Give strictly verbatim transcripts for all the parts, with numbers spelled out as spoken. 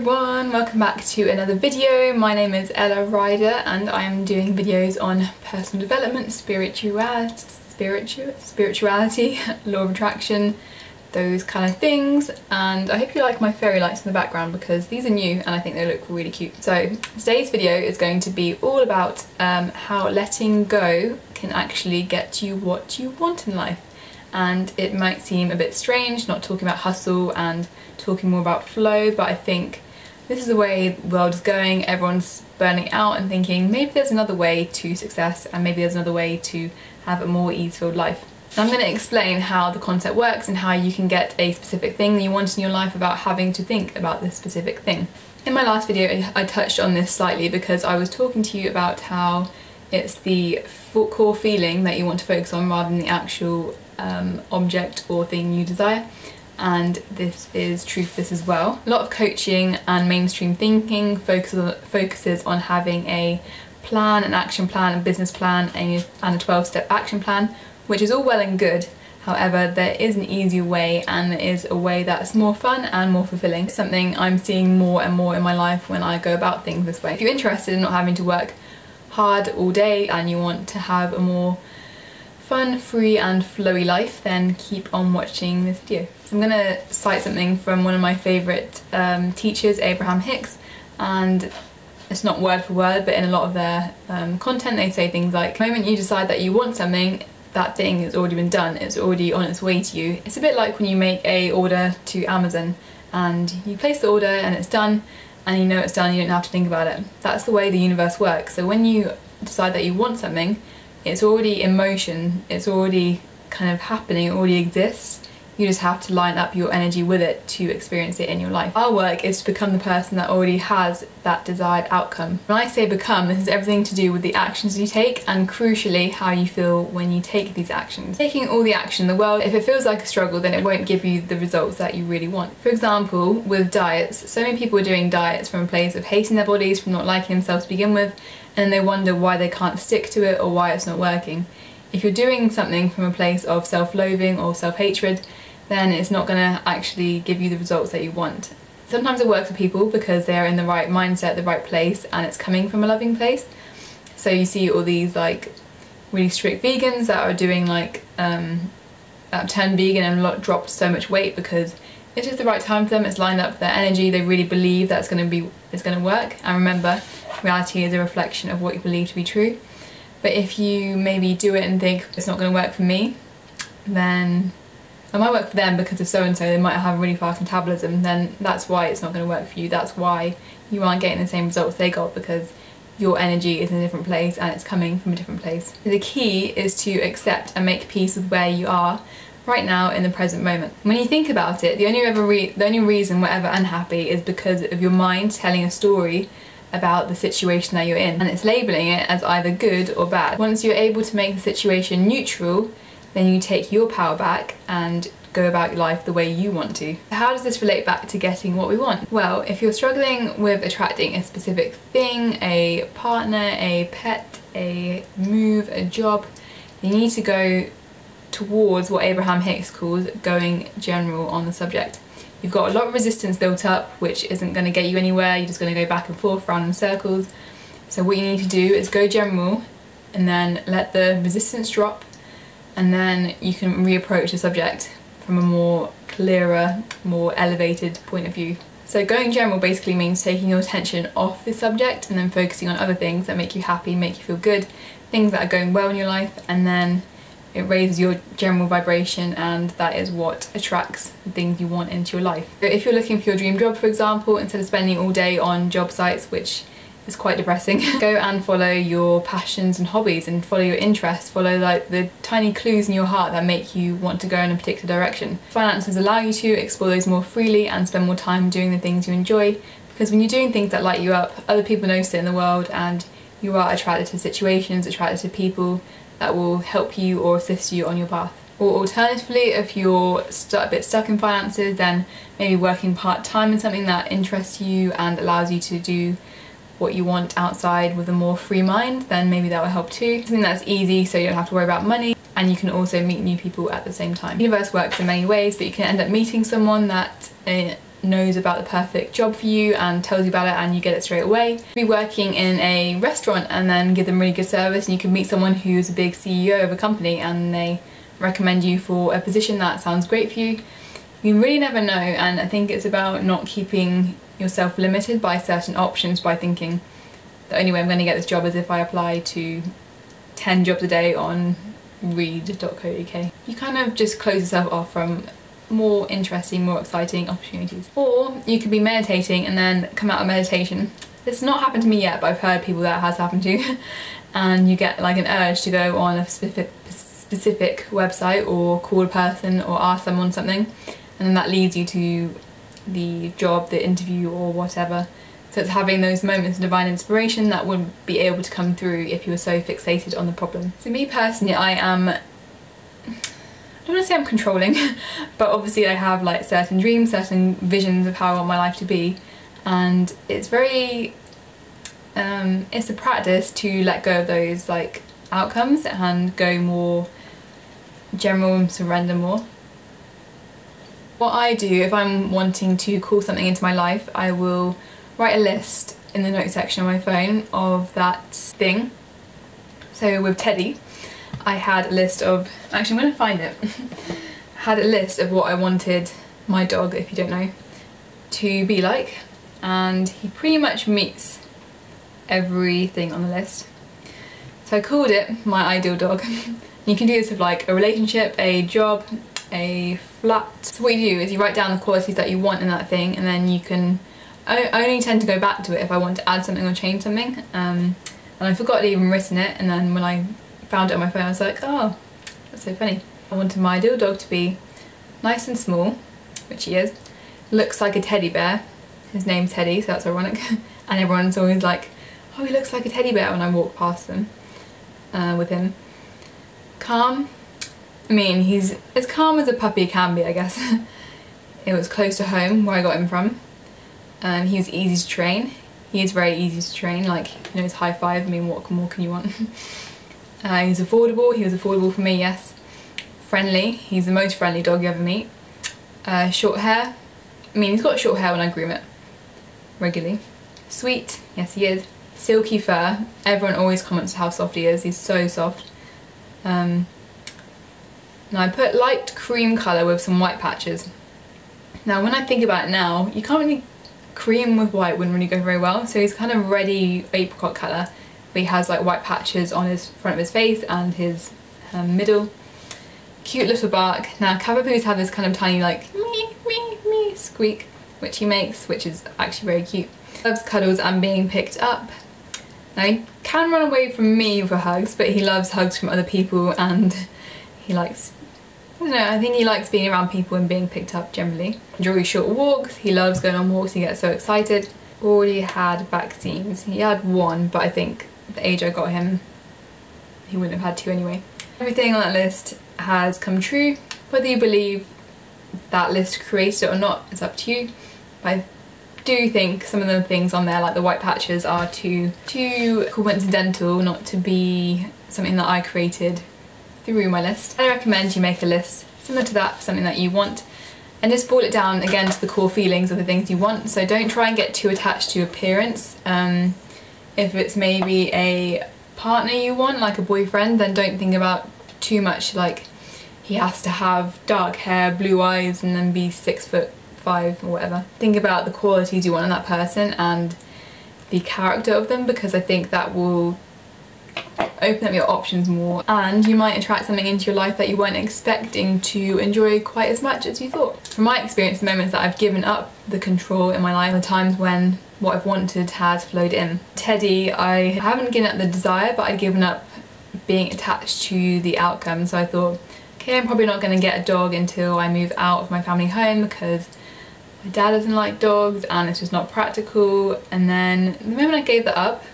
everyone, welcome back to another video. My name is Ella Ryder and I am doing videos on personal development, spirituality, spiritual, spirituality, law of attraction, those kind of things. And I hope you like my fairy lights in the background because these are new and I think they look really cute. So today's video is going to be all about um, how letting go can actually get you what you want in life. And it might seem a bit strange not talking about hustle and talking more about flow, but I think this is the way the world is going. Everyone's burning out and thinking maybe there's another way to success and maybe there's another way to have a more ease-filled life. I'm going to explain how the concept works and how you can get a specific thing that you want in your life without having to think about this specific thing. In my last video I touched on this slightly because I was talking to you about how it's the core feeling that you want to focus on rather than the actual Um, object or thing you desire, and this is true for this as well. A lot of coaching and mainstream thinking focuses on, focuses on having a plan, an action plan, a business plan and a twelve-step action plan, which is all well and good. However, there is an easier way and there is a way that's more fun and more fulfilling. It's something I'm seeing more and more in my life when I go about things this way. If you're interested in not having to work hard all day and you want to have a more fun, free and flowy life, then keep on watching this video. So I'm going to cite something from one of my favourite um, teachers, Abraham Hicks, and it's not word for word, but in a lot of their um, content they say things like, the moment you decide that you want something, that thing has already been done, it's already on its way to you. It's a bit like when you make a order to Amazon and you place the order and it's done, and you know it's done, you don't have to think about it. That's the way the universe works. So when you decide that you want something, it's already in motion, it's already kind of happening, it already exists. You just have to line up your energy with it to experience it in your life. Our work is to become the person that already has that desired outcome. When I say become, this is everything to do with the actions you take and crucially how you feel when you take these actions. Taking all the action in the world, if it feels like a struggle, then it won't give you the results that you really want. For example, with diets, so many people are doing diets from a place of hating their bodies, from not liking themselves to begin with, and they wonder why they can't stick to it or why it's not working. If you're doing something from a place of self-loathing or self-hatred, then it's not going to actually give you the results that you want. Sometimes it works for people because they're in the right mindset, the right place, and it's coming from a loving place. So you see all these like really strict vegans that are doing like um, that turned vegan and dropped so much weight because it's just the right time for them. It's lined up with their energy. They really believe that's going to be it's going to work. And remember, reality is a reflection of what you believe to be true. But if you maybe do it and think it's not going to work for me, then it might work for them because of so-and-so, they might have a really fast metabolism, then that's why it's not going to work for you. That's why you aren't getting the same results they got, because your energy is in a different place and it's coming from a different place. The key is to accept and make peace with where you are right now in the present moment. When you think about it, the only, ever re the only reason we're ever unhappy is because of your mind telling a story about the situation that you're in, and it's labelling it as either good or bad. Once you're able to make the situation neutral, then you take your power back and go about your life the way you want to. How does this relate back to getting what we want? Well, if you're struggling with attracting a specific thing, a partner, a pet, a move, a job, you need to go towards what Abraham Hicks calls going general on the subject. You've got a lot of resistance built up, which isn't going to get you anywhere. You're just going to go back and forth, round in circles. So what you need to do is go general and then let the resistance drop, and then you can reapproach the subject from a more clearer, more elevated point of view. So going general basically means taking your attention off the subject and then focusing on other things that make you happy, make you feel good, things that are going well in your life, and then it raises your general vibration, and that is what attracts the things you want into your life. So if you're looking for your dream job, for example, instead of spending all day on job sites, which is quite depressing, go and follow your passions and hobbies and follow your interests, follow like the tiny clues in your heart that make you want to go in a particular direction. Finances allow you to explore those more freely and spend more time doing the things you enjoy, because when you're doing things that light you up, other people notice it in the world and you are attracted to situations, attracted to people that will help you or assist you on your path. Or alternatively, if you're a bit stuck in finances, then maybe working part-time in something that interests you and allows you to do what you want outside with a more free mind, then maybe that will help too. Something that's easy so you don't have to worry about money, and you can also meet new people at the same time. The universe works in many ways, but you can end up meeting someone that knows about the perfect job for you and tells you about it and you get it straight away. You could be working in a restaurant and then give them really good service, and you can meet someone who's a big C E O of a company and they recommend you for a position that sounds great for you. You really never know, and I think it's about not keeping yourself limited by certain options by thinking the only way I'm going to get this job is if I apply to ten jobs a day on Reed dot co dot U K. You kind of just close yourself off from more interesting, more exciting opportunities. Or you could be meditating and then come out of meditation. This has not happened to me yet, but I've heard people that it has happened to. And you get like an urge to go on a specific, specific website or call a person or ask someone something. And then that leads you to the job, the interview or whatever. So it's having those moments of divine inspiration that wouldn't be able to come through if you were so fixated on the problem. So me personally, I am, I don't want to say I'm controlling, but obviously I have like certain dreams, certain visions of how I want my life to be. And it's very, um, it's a practice to let go of those like outcomes and go more general and surrender more. What I do if I'm wanting to call something into my life, I will write a list in the notes section on my phone of that thing. So with Teddy, I had a list of, actually I'm going to find it, had a list of what I wanted my dog, if you don't know, to be like, and he pretty much meets everything on the list. So I called it my ideal dog. You can do this with like a relationship, a job, a flat. So what you do is you write down the qualities that you want in that thing, and then you can, I only tend to go back to it if I want to add something or change something, um, and I forgot I'd even written it, and then when I found it on my phone I was like, oh, that's so funny. I wanted my ideal dog to be nice and small, which he is, looks like a teddy bear, his name's Teddy so that's ironic, and everyone's always like, oh, he looks like a teddy bear when I walk past them uh, with him. Calm, I mean he's as calm as a puppy can be I guess. It was close to home where I got him from. Um, he was easy to train. He is very easy to train, like, you know, he's high five, I mean, what more can you want? uh, he's affordable, he was affordable for me, yes. Friendly, he's the most friendly dog you ever meet. Uh, short hair, I mean, he's got short hair when I groom it, regularly. Sweet, yes he is. Silky fur, everyone always comments how soft he is, he's so soft. Um, and I put light cream colour with some white patches. Now, when I think about it now, you can't really, cream with white wouldn't really go very well, so he's kind of ready apricot colour, but he has like white patches on his front of his face and his um, middle. Cute little bark. Now Cavapoos have this kind of tiny like me me me squeak which he makes, which is actually very cute. Loves cuddles and being picked up. Now he can run away from me for hugs, but he loves hugs from other people, and he likes, I don't know, I think he likes being around people and being picked up generally. Enjoys short walks, he loves going on walks, he gets so excited. Already had vaccines, he had one, but I think the age I got him, he wouldn't have had two anyway. Everything on that list has come true. Whether you believe that list created it or not, it's up to you. But I do think some of the things on there, like the white patches, are too, too coincidental not to be something that I created through my list. I recommend you make a list similar to that for something that you want, and just boil it down again to the core feelings of the things you want. So don't try and get too attached to appearance. Um, if it's maybe a partner you want, like a boyfriend, then don't think about too much like he has to have dark hair, blue eyes and then be six foot five or whatever. Think about the qualities you want in that person and the character of them, because I think that will open up your options more, and you might attract something into your life that you weren't expecting to enjoy quite as much as you thought. From my experience, the moments that I've given up the control in my life are the times when what I've wanted has flowed in. Teddy, I haven't given up the desire, but I'd given up being attached to the outcome, so I thought, okay, I'm probably not going to get a dog until I move out of my family home because my dad doesn't like dogs and it's just not practical. And then the moment I gave that up,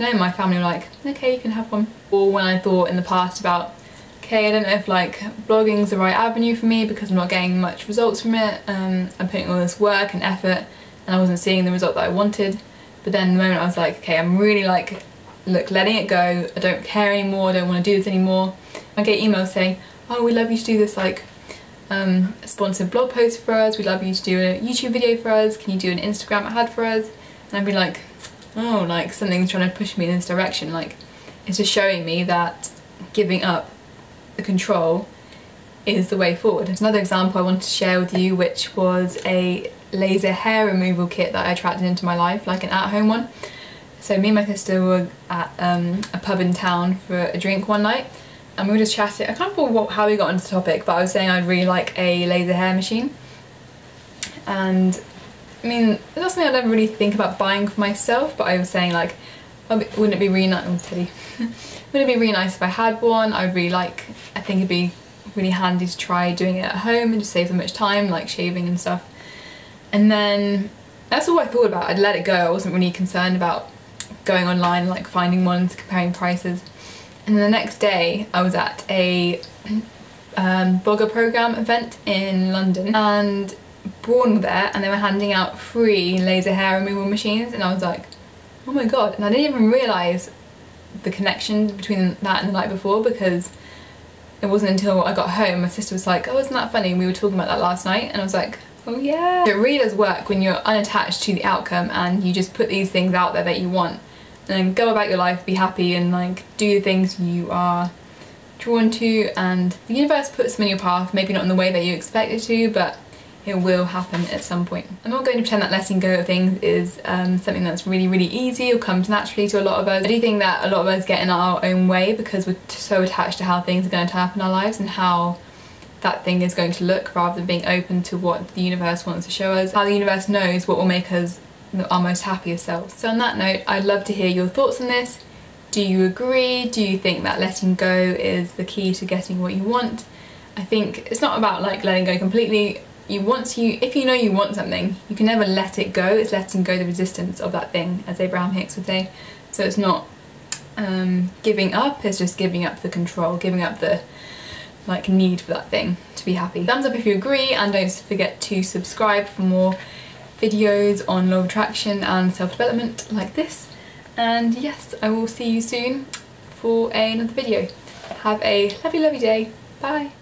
no, my family were like, okay, you can have one. Or when I thought in the past about, okay, I don't know if like blogging's the right avenue for me because I'm not getting much results from it, um, I'm putting all this work and effort and I wasn't seeing the result that I wanted. But then the moment I was like, okay, I'm really like, look, letting it go, I don't care anymore, I don't want to do this anymore. I get emails saying, oh, we love you to do this like um, sponsor blog posts for us, we'd love you to do a YouTube video for us, can you do an Instagram ad for us? And I'd be like, oh, like something's trying to push me in this direction, like it's just showing me that giving up the control is the way forward. There's another example I wanted to share with you, which was a laser hair removal kit that I attracted into my life, like an at-home one. So me and my sister were at um, a pub in town for a drink one night, and we were just chatting. I can't remember what, how we got onto the topic, but I was saying I'd really like a laser hair machine. And I mean, that's something I'd never really think about buying for myself, but I was saying like, wouldn't it be really nice, oh, Teddy, wouldn't it be really nice if I had one? I'd really like, I think it'd be really handy to try doing it at home and just save so much time, like shaving and stuff. And then that's all I thought about. I'd let it go. I wasn't really concerned about going online and like finding ones, comparing prices. And then the next day I was at a um, blogger program event in London, and Braun were there, and they were handing out free laser hair removal machines, and I was like, oh my god. And I didn't even realise the connection between that and the night before, because it wasn't until I got home my sister was like, oh, isn't that funny, we were talking about that last night. And I was like, oh yeah. It really does work when you're unattached to the outcome and you just put these things out there that you want, and go about your life, be happy, and like do the things you are drawn to, and the universe puts them in your path, maybe not in the way that you expect it to, but it will happen at some point. I'm not going to pretend that letting go of things is um, something that's really really easy or comes naturally to a lot of us. I do think that a lot of us get in our own way because we're so attached to how things are going to happen in our lives and how that thing is going to look, rather than being open to what the universe wants to show us, how the universe knows what will make us our most happiest selves. So on that note, I'd love to hear your thoughts on this. Do you agree? Do you think that letting go is the key to getting what you want? I think it's not about like letting go completely. You once you, if you know you want something, you can never let it go. It's letting go the resistance of that thing, as Abraham Hicks would say. So it's not um, giving up, it's just giving up the control, giving up the like need for that thing to be happy. Thumbs up if you agree, and don't forget to subscribe for more videos on law of attraction and self-development like this. And yes, I will see you soon for another video. Have a lovely lovely day. Bye.